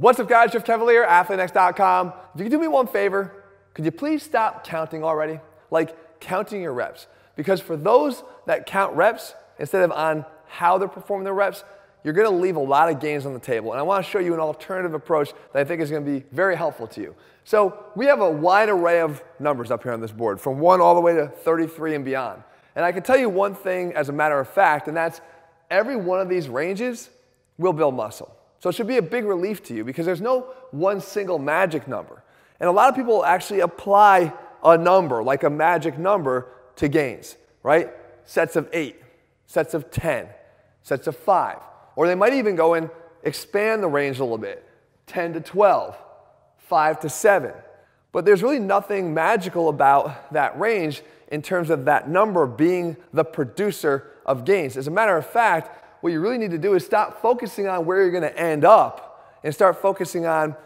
What's up, guys? Jeff Cavaliere, ATHLEAN-X.com. If you could do me one favor, could you please stop counting already? Like counting your reps. Because for those that count reps instead of on how they're performing their reps, you're going to leave a lot of gains on the table. And I want to show you an alternative approach that I think is going to be very helpful to you. So we have a wide array of numbers up here on this board, from 1 all the way to 33 and beyond. And I can tell you one thing as a matter of fact, and that's every one of these ranges will build muscle. So it should be a big relief to you because there's no one single magic number. And a lot of people actually apply a number, like a magic number, to gains, right? Sets of 8, sets of 10, sets of 5. Or they might even go and expand the range a little bit, 10 to 12, 5 to 7. But there's really nothing magical about that range in terms of that number being the producer of gains. As a matter of fact, what you really need to do is stop focusing on where you're going to end up and start focusing on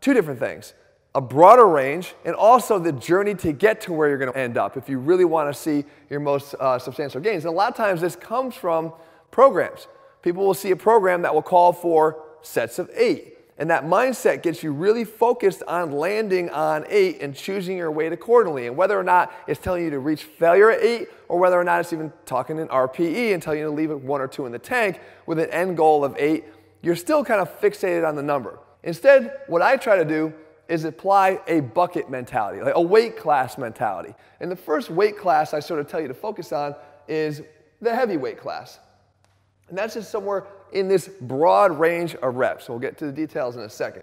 two different things: a broader range and also the journey to get to where you're going to end up if you really want to see your most substantial gains. And a lot of times this comes from programs. People will see a program that will call for sets of 8. And that mindset gets you really focused on landing on 8 and choosing your weight accordingly. And whether or not it's telling you to reach failure at 8, or whether or not it's even talking in RPE and telling you to leave it 1 or 2 in the tank with an end goal of 8, you're still kind of fixated on the number. Instead, what I try to do is apply a bucket mentality, like a weight class mentality. And the first weight class I sort of tell you to focus on is the heavy weight class. And that's just somewhere in this broad range of reps. We'll get to the details in a second.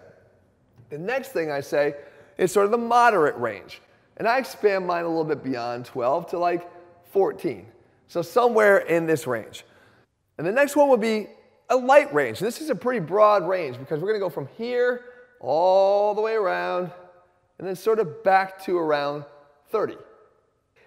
The next thing I say is sort of the moderate range. And I expand mine a little bit beyond 12 to like 14. So somewhere in this range. And the next one would be a light range. This is a pretty broad range because we're going to go from here all the way around and then sort of back to around 30.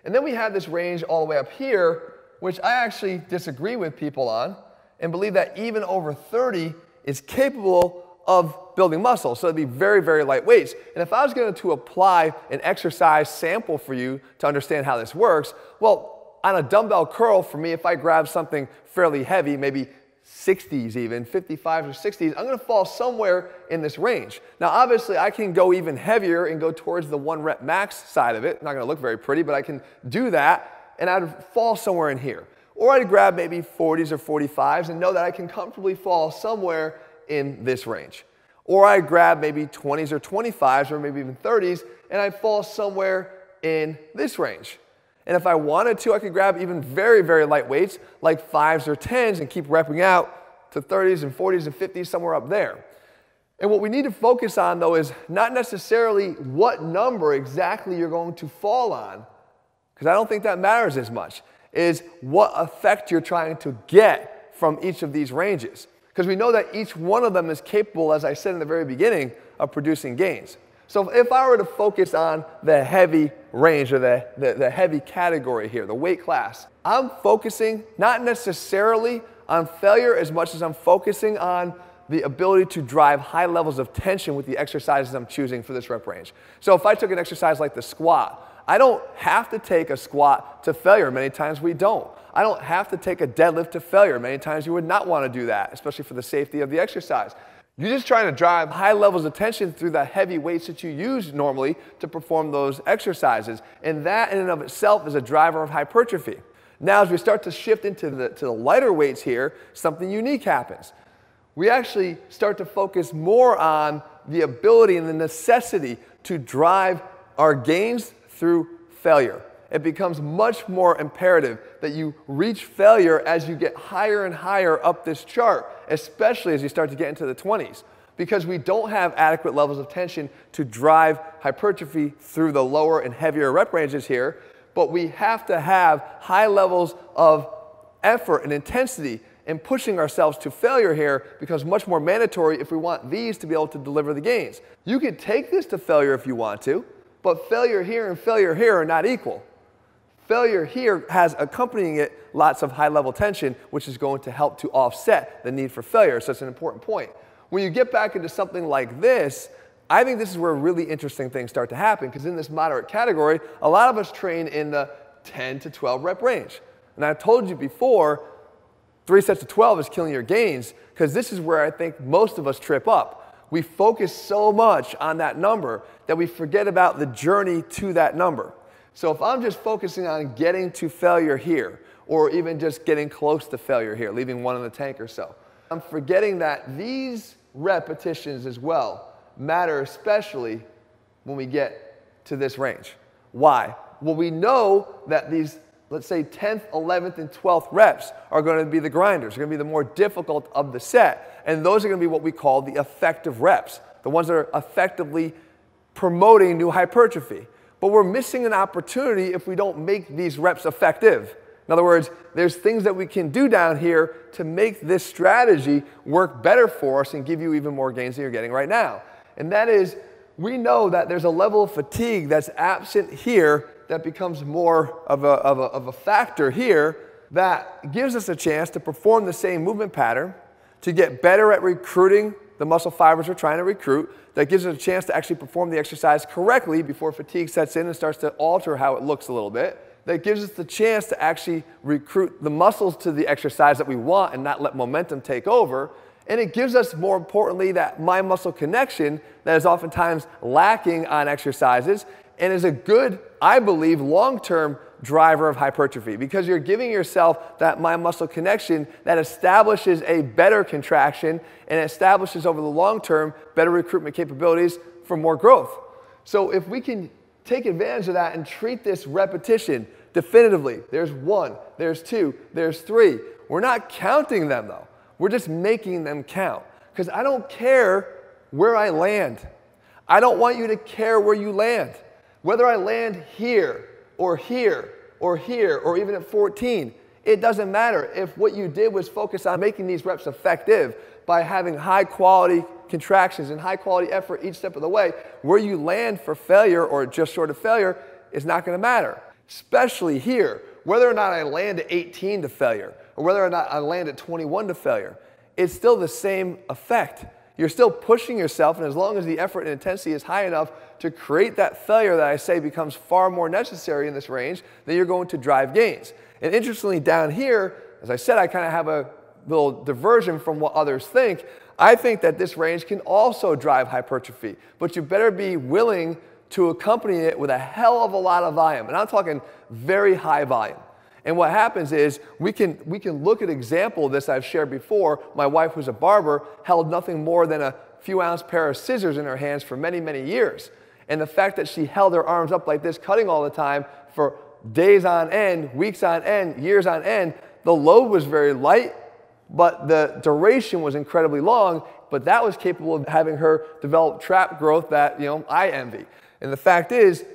And then we have this range all the way up here, which I actually disagree with people on, and believe that even over 30 is capable of building muscle. So it'd be very, very light weights. And if I was going to apply an exercise sample for you to understand how this works, well, on a dumbbell curl for me, if I grab something fairly heavy, maybe 60s even, 55s or 60s, I'm going to fall somewhere in this range. Now obviously I can go even heavier and go towards the 1 rep max side of it. Not going to look very pretty, but I can do that and I'd fall somewhere in here. Or I'd grab maybe 40s or 45s and know that I can comfortably fall somewhere in this range. Or I'd grab maybe 20s or 25s or maybe even 30s and I'd fall somewhere in this range. And if I wanted to, I could grab even very, very light weights like 5s or 10s and keep repping out to 30s and 40s and 50s, somewhere up there. And what we need to focus on though is not necessarily what number exactly you're going to fall on, because I don't think that matters as much. Is what effect you're trying to get from each of these ranges. Because we know that each one of them is capable, as I said in the very beginning, of producing gains. So if I were to focus on the heavy range or the heavy category here, the weight class, I'm focusing not necessarily on failure as much as I'm focusing on the ability to drive high levels of tension with the exercises I'm choosing for this rep range. So if I took an exercise like the squat, I don't have to take a squat to failure. Many times we don't. I don't have to take a deadlift to failure. Many times you would not want to do that, especially for the safety of the exercise. You're just trying to drive high levels of tension through the heavy weights that you use normally to perform those exercises. And that in and of itself is a driver of hypertrophy. Now as we start to shift into the lighter weights here, something unique happens. We actually start to focus more on the ability and the necessity to drive our gains through failure. It becomes much more imperative that you reach failure as you get higher and higher up this chart, especially as you start to get into the 20s, because we don't have adequate levels of tension to drive hypertrophy through the lower and heavier rep ranges here, but we have to have high levels of effort and intensity in pushing ourselves to failure here becomes much more mandatory if we want these to be able to deliver the gains. You can take this to failure if you want to, but failure here and failure here are not equal. Failure here has accompanying it lots of high-level tension, which is going to help to offset the need for failure, so it's an important point. When you get back into something like this, I think this is where really interesting things start to happen, because in this moderate category, a lot of us train in the 10 to 12 rep range. And I told you before, 3 sets of 12 is killing your gains, because this is where I think most of us trip up. we focus so much on that number that we forget about the journey to that number. So if I'm just focusing on getting to failure here, or even just getting close to failure here, leaving one in the tank or so, I'm forgetting that these repetitions as well matter, especially when we get to this range. Why? Well, we know that these, let's say, 10th, 11th, and 12th reps are going to be the grinders. They're going to be the more difficult of the set. And those are going to be what we call the effective reps, the ones that are effectively promoting new hypertrophy. But we're missing an opportunity if we don't make these reps effective. In other words, there's things that we can do down here to make this strategy work better for us and give you even more gains than you're getting right now. And that is, we know that there's a level of fatigue that's absent here that becomes more of a factor here that gives us a chance to perform the same movement pattern, to get better at recruiting the muscle fibers we're trying to recruit, that gives us a chance to actually perform the exercise correctly before fatigue sets in and starts to alter how it looks a little bit, that gives us the chance to actually recruit the muscles to the exercise that we want and not let momentum take over, and it gives us, more importantly, that mind-muscle connection that is oftentimes lacking on exercises and is a good, I believe, long-term driver of hypertrophy, because you're giving yourself that mind-muscle connection that establishes a better contraction and establishes over the long term better recruitment capabilities for more growth. So if we can take advantage of that and treat this repetition definitively, there's one, there's two, there's three. We're not counting them though. We're just making them count, because I don't care where I land. I don't want you to care where you land. Whether I land here, or here, or here, or even at 14, it doesn't matter if what you did was focus on making these reps effective by having high quality contractions and high quality effort each step of the way. Where you land for failure or just short of failure is not going to matter, especially here. Whether or not I land at 18 to failure, or whether or not I land at 21 to failure, it's still the same effect. You're still pushing yourself, and as long as the effort and intensity is high enough to create that failure that I say becomes far more necessary in this range, then you're going to drive gains. And interestingly, down here, as I said, I kind of have a little diversion from what others think. I think that this range can also drive hypertrophy, but you better be willing to accompany it with a hell of a lot of volume. And I'm talking very high volume. And what happens is we can look at an example of this I've shared before. My wife, who's a barber, held nothing more than a few ounce pair of scissors in her hands for many, many years. And the fact that she held her arms up like this, cutting all the time for days on end, weeks on end, years on end, the load was very light, but the duration was incredibly long, but that was capable of having her develop trap growth that, you know, I envy. And the fact is,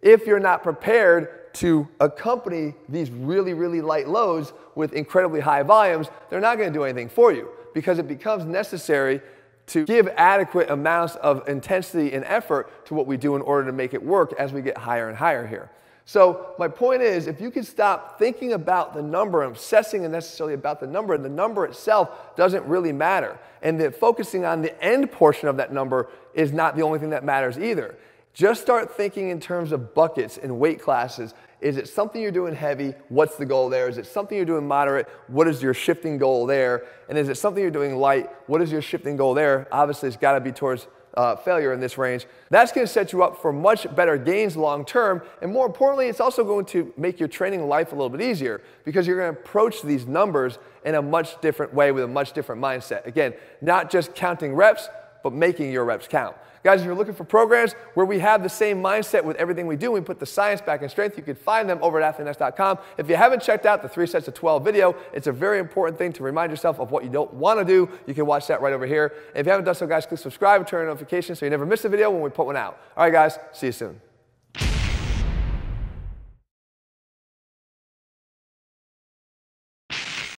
if you're not prepared to accompany these really, really light loads with incredibly high volumes, they're not going to do anything for you, because it becomes necessary to give adequate amounts of intensity and effort to what we do in order to make it work as we get higher and higher here. So my point is, if you can stop thinking about the number and obsessing unnecessarily about the number itself doesn't really matter. And that focusing on the end portion of that number is not the only thing that matters either. Just start thinking in terms of buckets and weight classes. Is it something you're doing heavy? What's the goal there? Is it something you're doing moderate? What is your shifting goal there? And is it something you're doing light? What is your shifting goal there? Obviously, it's got to be towards failure in this range. That's going to set you up for much better gains long term. And more importantly, it's also going to make your training life a little bit easier, because you're going to approach these numbers in a much different way with a much different mindset. Again, not just counting reps, but making your reps count. Guys, if you're looking for programs where we have the same mindset with everything we do, we put the science back in strength, you can find them over at ATHLEAN-X.com. If you haven't checked out the 3 sets of 12 video, it's a very important thing to remind yourself of what you don't want to do. You can watch that right over here. And if you haven't done so, guys, click subscribe and turn on notifications so you never miss a video when we put one out. All right, guys, see you soon.